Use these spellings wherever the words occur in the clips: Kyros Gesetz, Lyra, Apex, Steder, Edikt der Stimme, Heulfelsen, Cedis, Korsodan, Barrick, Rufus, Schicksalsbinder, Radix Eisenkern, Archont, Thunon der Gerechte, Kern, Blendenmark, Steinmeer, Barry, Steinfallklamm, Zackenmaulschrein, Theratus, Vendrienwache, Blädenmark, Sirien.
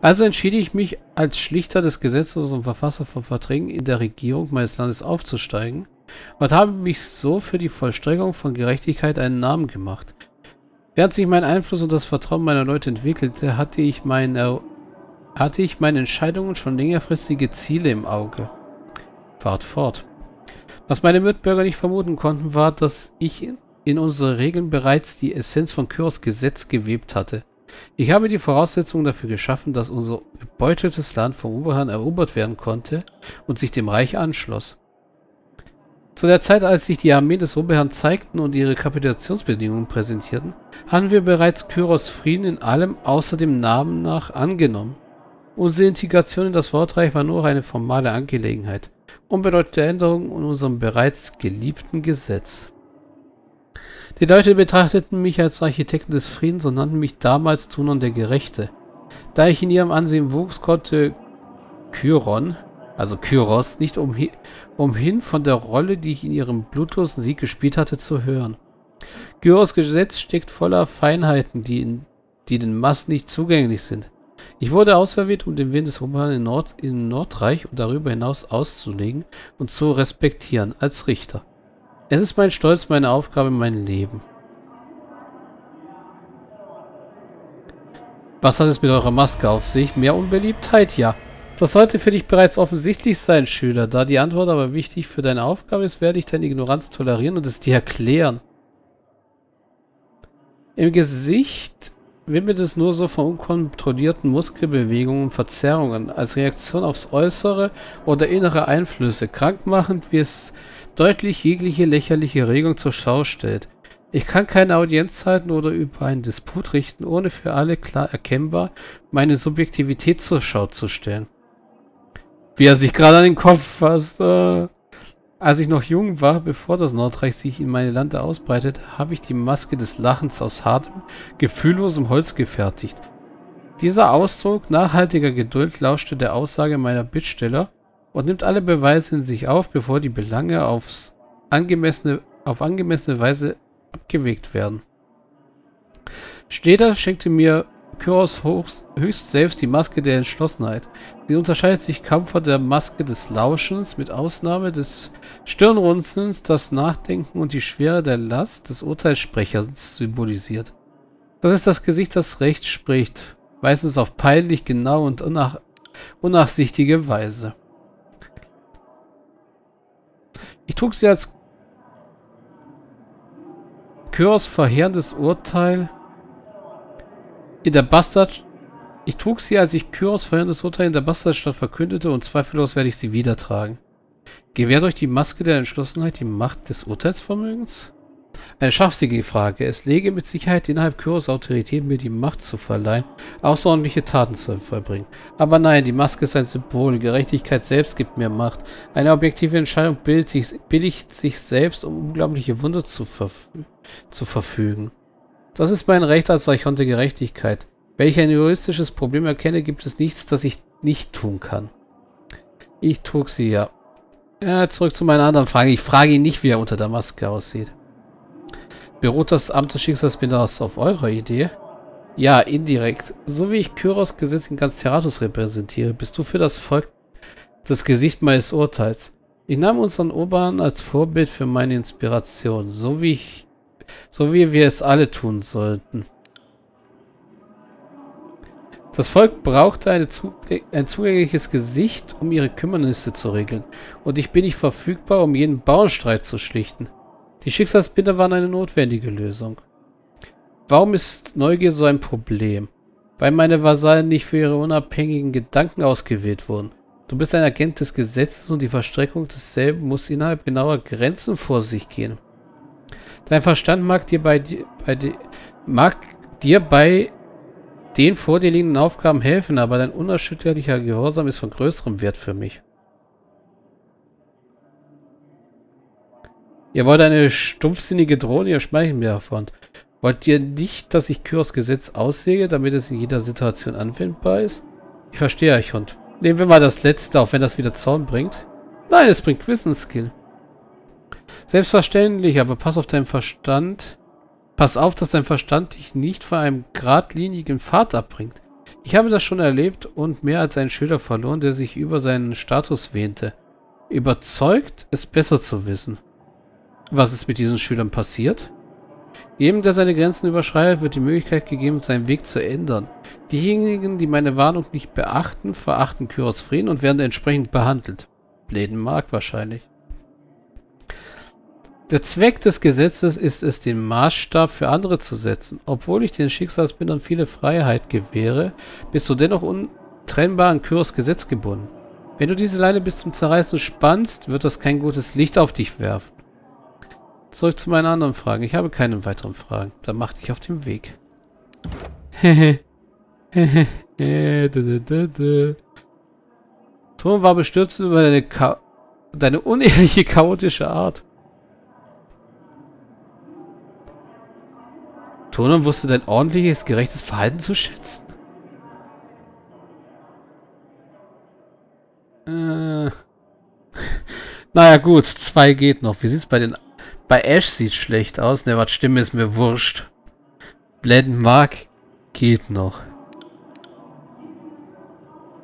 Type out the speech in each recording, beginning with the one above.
Also entschied ich mich, als Schlichter des Gesetzes und Verfasser von Verträgen in der Regierung meines Landes aufzusteigen und habe mich so für die Vollstreckung von Gerechtigkeit einen Namen gemacht. Während sich mein Einfluss und das Vertrauen meiner Leute entwickelte, hatte ich meinen Entscheidungen schon längerfristige Ziele im Auge. Fahrt fort. Was meine Mitbürger nicht vermuten konnten, war, dass ich in unsere Regeln bereits die Essenz von Kyros Gesetz gewebt hatte. Ich habe die Voraussetzungen dafür geschaffen, dass unser gebeuteltes Land vom Oberherrn erobert werden konnte und sich dem Reich anschloss. Zu der Zeit, als sich die Armeen des Oberherrn zeigten und ihre Kapitulationsbedingungen präsentierten, hatten wir bereits Kyros Frieden in allem außer dem Namen nach angenommen. Unsere Integration in das Wortreich war nur eine formale Angelegenheit. Unbedeutende Änderungen in unserem bereits geliebten Gesetz. Die Leute betrachteten mich als Architekten des Friedens und nannten mich damals Thunon der Gerechte. Da ich in ihrem Ansehen wuchs, konnte Kyros, nicht umhin, von der Rolle, die ich in ihrem blutlosen Sieg gespielt hatte, zu hören. Kyros Gesetz steckt voller Feinheiten, die den Massen nicht zugänglich sind. Ich wurde auserwählt, um den Willen des Romanen in Nordreich und darüber hinaus auszulegen und zu respektieren als Richter. Es ist mein Stolz, meine Aufgabe, mein Leben. Was hat es mit eurer Maske auf sich? Mehr Unbeliebtheit, ja. Das sollte für dich bereits offensichtlich sein, Schüler. Da die Antwort aber wichtig für deine Aufgabe ist, werde ich deine Ignoranz tolerieren und es dir erklären. Im Gesicht wimmelt es nur so von unkontrollierten Muskelbewegungen und Verzerrungen als Reaktion aufs äußere oder innere Einflüsse, krankmachend, wie es deutlich jegliche lächerliche Regung zur Schau stellt. Ich kann keine Audienz halten oder über einen Disput richten, ohne für alle klar erkennbar meine Subjektivität zur Schau zu stellen. Wie er sich gerade an den Kopf fasst. Als ich noch jung war, bevor das Nordreich sich in meine Lande ausbreitete, habe ich die Maske des Lachens aus hartem, gefühllosem Holz gefertigt. Dieser Ausdruck nachhaltiger Geduld lauschte der Aussage meiner Bittsteller und nimmt alle Beweise in sich auf, bevor die Belange auf angemessene Weise abgewegt werden. Steder schenkte mir Kyros höchst selbst die Maske der Entschlossenheit. Sie unterscheidet sich kaum von der Maske des Lauschens, mit Ausnahme des Stirnrunzelns, das Nachdenken und die Schwere der Last des Urteilssprechers symbolisiert. Das ist das Gesicht, das Recht spricht, meistens auf peinlich, genau und unnachsichtige Weise. Ich trug sie als Kyros verheerendes Urteil in der Bastardstadt verkündete, und zweifellos werde ich sie wieder tragen. Gewährt euch die Maske der Entschlossenheit die Macht des Urteilsvermögens? Eine scharfsinnige Frage. Es läge mit Sicherheit innerhalb Kyros Autorität, mir die Macht zu verleihen, außerordentliche Taten zu vollbringen. Aber nein, die Maske ist ein Symbol. Gerechtigkeit selbst gibt mir Macht. Eine objektive Entscheidung billigt sich selbst, um unglaubliche Wunder zu verfügen. Das ist mein Recht als Archont der Gerechtigkeit. Wenn ich ein juristisches Problem erkenne, gibt es nichts, das ich nicht tun kann. Ich trug sie ja. Zurück zu meiner anderen Frage. Ich frage ihn nicht, wie er unter der Maske aussieht. Beruht das Amt des Schicksalsbinders auf eurer Idee? Ja, indirekt. So wie ich Kyros Gesetz in ganz Theratus repräsentiere, bist du für das Volk das Gesicht meines Urteils. Ich nahm unseren Oberherrn als Vorbild für meine Inspiration, so wie wir es alle tun sollten. Das Volk brauchte ein zugängliches Gesicht, um ihre Kümmernisse zu regeln, und ich bin nicht verfügbar, um jeden Bauernstreit zu schlichten. Die Schicksalsbinder waren eine notwendige Lösung. Warum ist Neugier so ein Problem? Weil meine Vasallen nicht für ihre unabhängigen Gedanken ausgewählt wurden. Du bist ein Agent des Gesetzes, und die Verstreckung desselben muss innerhalb genauer Grenzen vor sich gehen. Dein Verstand mag dir bei den vor dir liegenden Aufgaben helfen, aber dein unerschütterlicher Gehorsam ist von größerem Wert für mich. Ihr wollt eine stumpfsinnige Drohne, ihr schmeichelt mir davon. Wollt ihr nicht, dass ich Kyros Gesetz aussäge, damit es in jeder Situation anwendbar ist? Ich verstehe euch, und nehmen wir mal das Letzte, auch wenn das wieder Zorn bringt. Nein, es bringt Wissensskill. Selbstverständlich, aber pass auf, dass dein Verstand dich nicht von einem geradlinigen Pfad abbringt. Ich habe das schon erlebt und mehr als einen Schüler verloren, der sich über seinen Status wähnte. Überzeugt, es besser zu wissen. Was ist mit diesen Schülern passiert? Jedem, der seine Grenzen überschreitet, wird die Möglichkeit gegeben, seinen Weg zu ändern. Diejenigen, die meine Warnung nicht beachten, verachten Kyros Frieden und werden entsprechend behandelt. Blädenmark wahrscheinlich. Der Zweck des Gesetzes ist es, den Maßstab für andere zu setzen. Obwohl ich den Schicksalsbindern viele Freiheit gewähre, bist du dennoch untrennbar an Kyros Gesetz gebunden. Wenn du diese Leine bis zum Zerreißen spannst, wird das kein gutes Licht auf dich werfen. Zurück zu meinen anderen Fragen. Ich habe keine weiteren Fragen. Dann mach dich auf den Weg. Thunon war bestürzt über deine unehrliche, chaotische Art. Thunon wusste dein ordentliches, gerechtes Verhalten zu schätzen. Naja gut, 2 geht noch. Wie sieht's bei den... Bei Ash sieht schlecht aus. Ne, was Stimme ist mir wurscht. Blendenmark geht noch.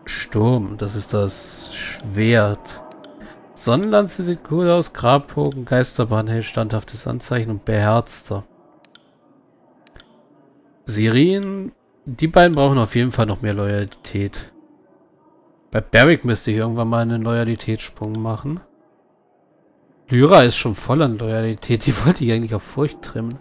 Sturm, das ist das Schwert. Sonnenlanze sieht cool aus. Grabbogen, Geisterbahnhelm, standhaftes Anzeichen und beherzter. Sirien, die beiden brauchen auf jeden Fall noch mehr Loyalität. Bei Barrick müsste ich irgendwann mal einen Loyalitätssprung machen. Lyra ist schon voll an Loyalität. Die wollte ich eigentlich auf Furcht trimmen.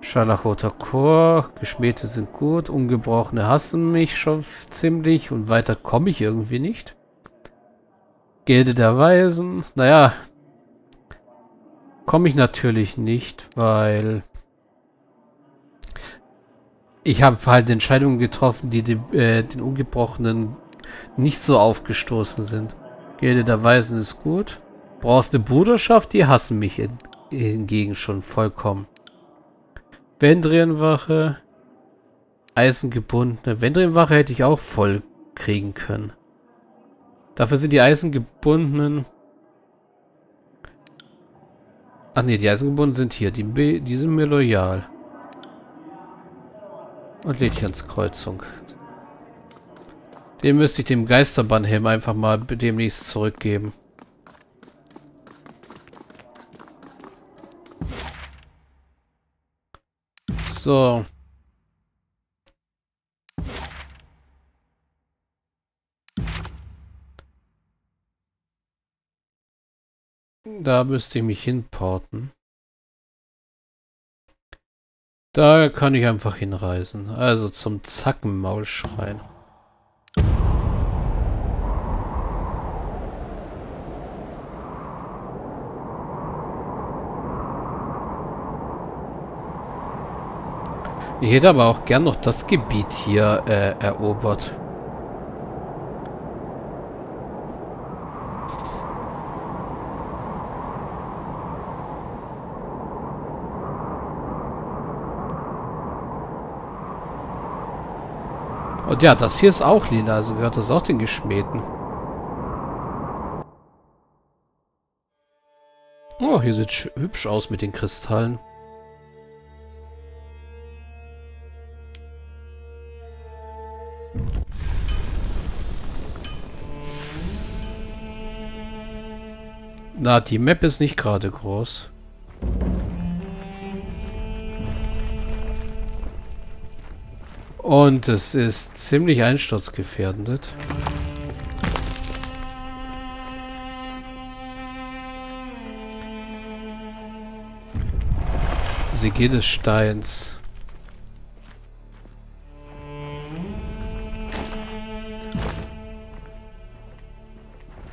Scharlachoter Chor. Geschmähte sind gut. Ungebrochene hassen mich schon ziemlich. Und weiter komme ich irgendwie nicht. Gilde der Weisen. Naja. Komme ich natürlich nicht, weil... Ich habe halt Entscheidungen getroffen, die den Ungebrochenen nicht so aufgestoßen sind. Gilde der Weisen ist gut. Brauchst eine Bruderschaft, die hassen mich hingegen schon vollkommen. Vendrienwache, Eisengebundene. Vendrienwache hätte ich auch voll kriegen können. Dafür sind die Eisengebundenen... Ach ne, die Eisengebundenen sind hier. Die sind mir loyal. Und Lädchenskreuzung. Den müsste ich dem Geisterbahnhelm einfach mal demnächst zurückgeben. So. Da müsste ich mich hinporten. Da kann ich einfach hinreisen. Also zum Zackenmaulschrein. Ich hätte aber auch gern noch das Gebiet hier erobert. Und ja, das hier ist auch lila, also gehört das auch den Geschmähten. Oh, hier sieht es hübsch aus mit den Kristallen. Na, die Map ist nicht gerade groß. Und es ist ziemlich einsturzgefährdet. Sie geht des Steins.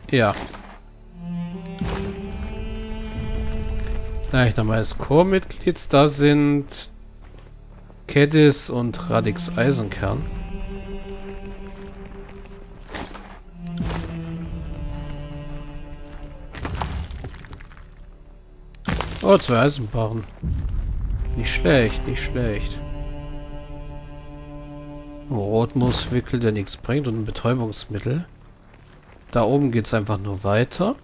Ja. Na, ich nochmal als Chormitglied. Da sind Cedis und Radix Eisenkern. Oh, 2 Eisenbarren. Nicht schlecht, nicht schlecht. Rotmuswickel, der nichts bringt, und ein Betäubungsmittel. Da oben geht es einfach nur weiter.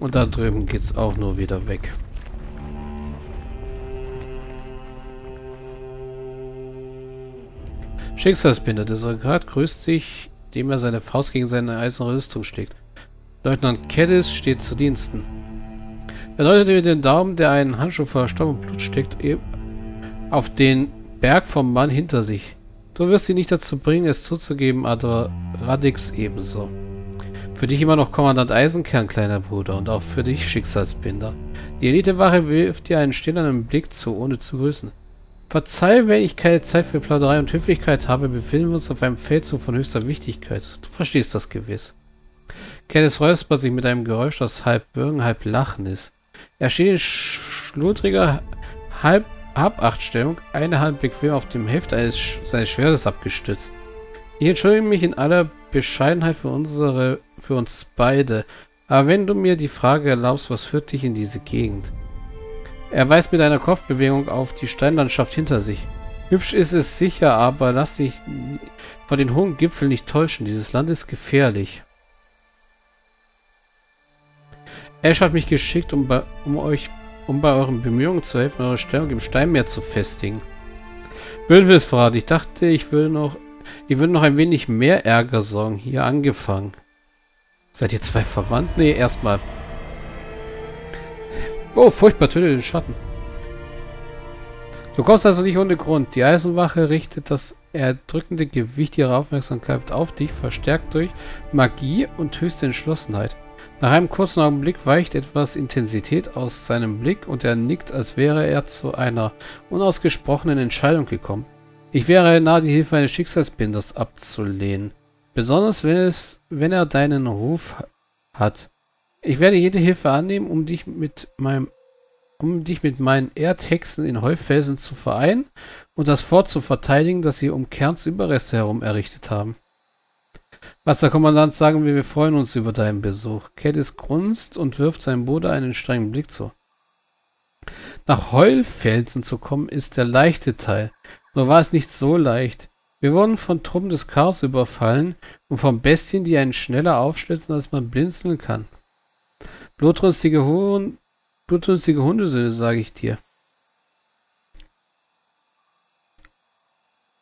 Und da drüben geht's auch nur wieder weg. Schicksalsbinder, der Soldat grüßt sich, indem er seine Faust gegen seine eiserne Rüstung schlägt. Leutnant Cedis steht zu Diensten. Er deutete mit dem Daumen, der einen Handschuh voller Staub und Blut steckt, auf den Berg vom Mann hinter sich. Du wirst ihn nicht dazu bringen, es zuzugeben, aber Radix ebenso. Für dich immer noch Kommandant Eisenkern, kleiner Bruder, und auch für dich Schicksalsbinder. Die Elitewache wirft dir einen stehenden Blick zu, ohne zu grüßen. Verzeih, wenn ich keine Zeit für Plauderei und Höflichkeit habe, befinden wir uns auf einem Feldzug von höchster Wichtigkeit. Du verstehst das gewiss. Cedis räuspert sich mit einem Geräusch, das halb Würgen, halb Lachen ist. Er steht in schludriger Halbachtstellung, eine Hand bequem auf dem Heft seines Schwertes abgestützt. Ich entschuldige mich in aller Bescheidenheit für uns beide, aber wenn du mir die Frage erlaubst, was führt dich in diese Gegend? Er weist mit einer Kopfbewegung auf die Steinlandschaft hinter sich. Hübsch ist es sicher, aber lass dich von den hohen Gipfeln nicht täuschen, dieses Land ist gefährlich. Ash hat mich geschickt, um bei euren Bemühungen zu helfen, eure Stellung im Steinmeer zu festigen. Böhnwissverrat, ich dachte, ich würde noch ein wenig mehr Ärger sorgen. Hier angefangen. Seid ihr zwei verwandt? Nee, erstmal. Oh, furchtbar, tötet den Schatten. Du kommst also nicht ohne Grund. Die Eisenwache richtet das erdrückende Gewicht ihrer Aufmerksamkeit auf dich, verstärkt durch Magie und höchste Entschlossenheit. Nach einem kurzen Augenblick weicht etwas Intensität aus seinem Blick und er nickt, als wäre er zu einer unausgesprochenen Entscheidung gekommen. Ich wäre nahe, die Hilfe eines Schicksalsbinders abzulehnen. Besonders wenn er deinen Ruf hat. Ich werde jede Hilfe annehmen, um dich mit meinen Erdhexen in Heulfelsen zu vereinen und das Fort zu verteidigen, das sie um Kerns Überreste herum errichtet haben. Was der Kommandant sagen will, wir freuen uns über deinen Besuch. Cedis grunzt und wirft seinem Bruder einen strengen Blick zu. Nach Heulfelsen zu kommen, ist der leichte Teil. Nur war es nicht so leicht. Wir wurden von Truppen des Chaos überfallen und von Bestien, die einen schneller aufschlitzen, als man blinzeln kann. Blutrünstige Hundesöhne, sage ich dir.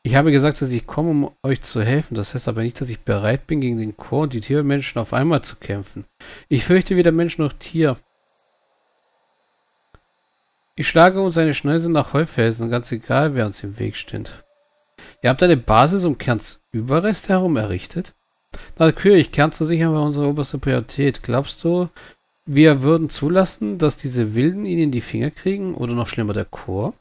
Ich habe gesagt, dass ich komme, um euch zu helfen. Das heißt aber nicht, dass ich bereit bin, gegen den Chor und die Tiermenschen auf einmal zu kämpfen. Ich fürchte weder Mensch noch Tier. Ich schlage uns eine Schneise nach Heulfelsen, ganz egal, wer uns im Weg steht. Ihr habt eine Basis um Kerns Überreste herum errichtet? Natürlich, Kern zu sichern war unsere oberste Priorität. Glaubst du, wir würden zulassen, dass diese Wilden ihn in die Finger kriegen? Oder noch schlimmer, der Chor?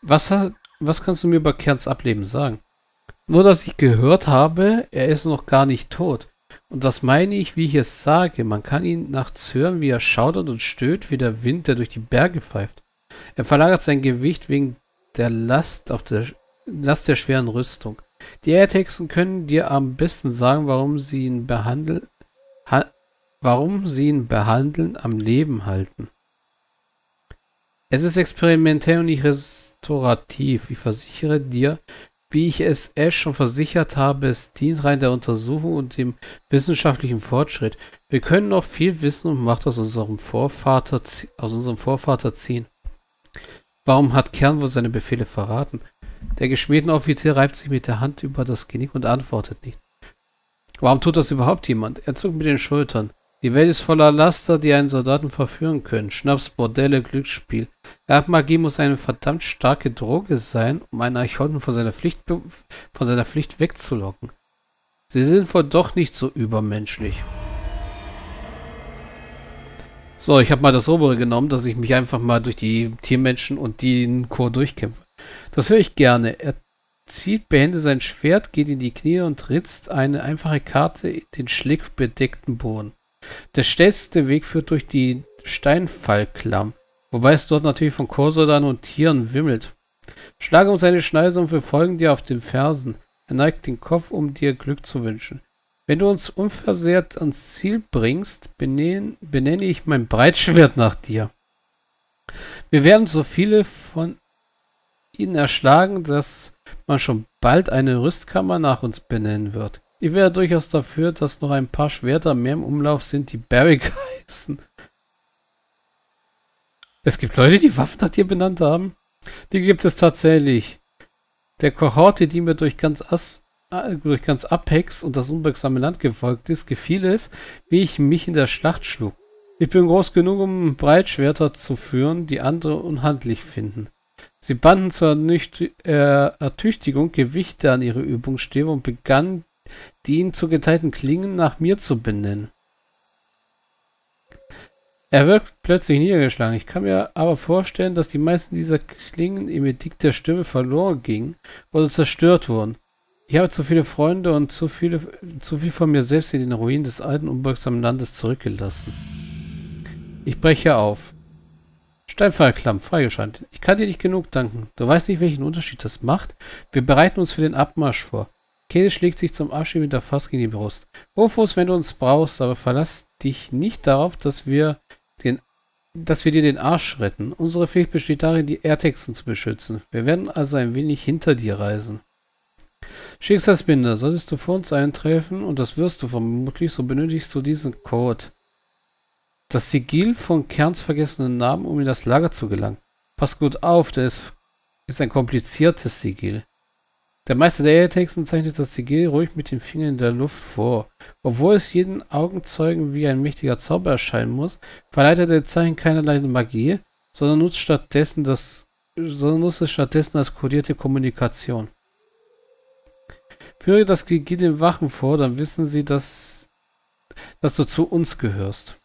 Was kannst du mir über Kerns Ableben sagen? Nur, dass ich gehört habe, er ist noch gar nicht tot. Und das meine ich, wie ich es sage. Man kann ihn nachts hören, wie er schaudert und stöhnt, wie der Wind, der durch die Berge pfeift. Er verlagert sein Gewicht wegen der Last der schweren Rüstung. Die Erdhexen können dir am besten sagen, warum sie ihn behandeln, am Leben halten. Es ist experimentell und nicht restaurativ. Ich versichere dir, wie ich es Ash schon versichert habe, es dient rein der Untersuchung und dem wissenschaftlichen Fortschritt. Wir können noch viel Wissen und Macht aus unserem Vorvater ziehen. Warum hat Kern wohl seine Befehle verraten? Der geschmähte Offizier reibt sich mit der Hand über das Genick und antwortet nicht. Warum tut das überhaupt jemand? Er zuckt mit den Schultern. Die Welt ist voller Laster, die einen Soldaten verführen können. Schnaps, Bordelle, Glücksspiel. Erbmagie muss eine verdammt starke Droge sein, um einen Archonten von seiner Pflicht wegzulocken. Sie sind wohl doch nicht so übermenschlich. So, ich habe mal das obere genommen, dass ich mich einfach mal durch die Tiermenschen und den Chor durchkämpfe. Das höre ich gerne. Er zieht behende sein Schwert, geht in die Knie und ritzt eine einfache Karte in den schlickbedeckten Boden. Der schnellste Weg führt durch die Steinfallklamm, wobei es dort natürlich von Korsodan und Tieren wimmelt. Schlage uns eine Schneise und wir folgen dir auf den Fersen. Er neigt den Kopf, um dir Glück zu wünschen. Wenn du uns unversehrt ans Ziel bringst, benenne ich mein Breitschwert nach dir. Wir werden so viele von ihnen erschlagen, dass man schon bald eine Rüstkammer nach uns benennen wird. Ich wäre durchaus dafür, dass noch ein paar Schwerter mehr im Umlauf sind, die Barry heißen. Es gibt Leute, die Waffen nach dir benannt haben. Die gibt es tatsächlich. Der Kohorte, die mir durch ganz Apex und das unbeugsame Land gefolgt ist, gefiel es, wie ich mich in der Schlacht schlug. Ich bin groß genug, um Breitschwerter zu führen, die andere unhandlich finden. Sie banden zur Ertüchtigung Gewichte an ihre Übungsstäbe und begannen, die ihnen zugeteilten Klingen nach mir zu benennen. Er wirkt plötzlich niedergeschlagen. Ich kann mir aber vorstellen, dass die meisten dieser Klingen im Edikt der Stimme verloren gingen oder zerstört wurden. Ich habe zu viele Freunde und zu viel von mir selbst in den Ruinen des alten, unbeugsamen Landes zurückgelassen. Ich breche auf. Steinfallklamm, freigeschaltet. Ich kann dir nicht genug danken. Du weißt nicht, welchen Unterschied das macht. Wir bereiten uns für den Abmarsch vor. Cedis schlägt sich zum Abschied mit der Faust gegen die Brust. Rufus, wenn du uns brauchst, aber verlass dich nicht darauf, dass wir dir den Arsch retten. Unsere Pflicht besteht darin, die Erdhexen zu beschützen. Wir werden also ein wenig hinter dir reisen. Schicksalsbinder, solltest du vor uns eintreffen, und das wirst du vermutlich, so benötigst du diesen Code. Das Sigil von Kerns vergessenen Namen, um in das Lager zu gelangen. Pass gut auf, denn es ist ein kompliziertes Sigil. Der Meister der Erdhexen zeichnet das Sigil ruhig mit den Fingern in der Luft vor. Obwohl es jeden Augenzeugen wie ein mächtiger Zauber erscheinen muss, verleiht er dem Zeichen keinerlei Magie, sondern nutzt es stattdessen als kodierte Kommunikation. Führe das Sigil den Wachen vor, dann wissen sie, dass du zu uns gehörst.